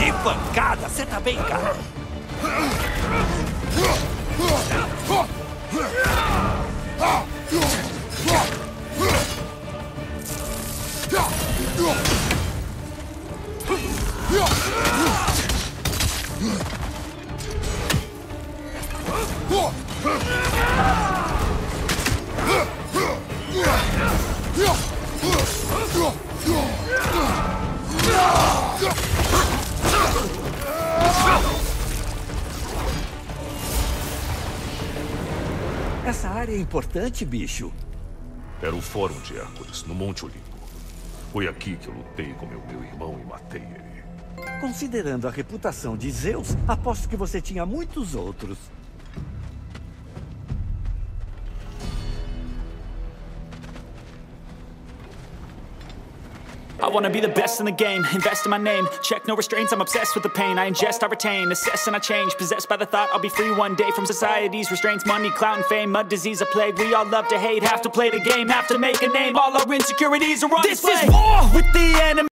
Que pancada, você tá bem, cara? Essa área é importante, bicho. Era o Fórum de Hércules, no Monte Olimpo. Foi aqui que eu lutei com meu irmão e matei ele. Considerando a reputação de Zeus, aposto que você tinha muitos outros. I wanna be the best in the game, invest in my name. Check no restraints, I'm obsessed with the pain. I ingest, I retain, assess and I change. Possessed by the thought I'll be free one day from society's restraints. Money, clout and fame, mud, disease, a plague. We all love to hate, have to play the game, have to make a name. All our insecurities are on display. This is war with the enemy.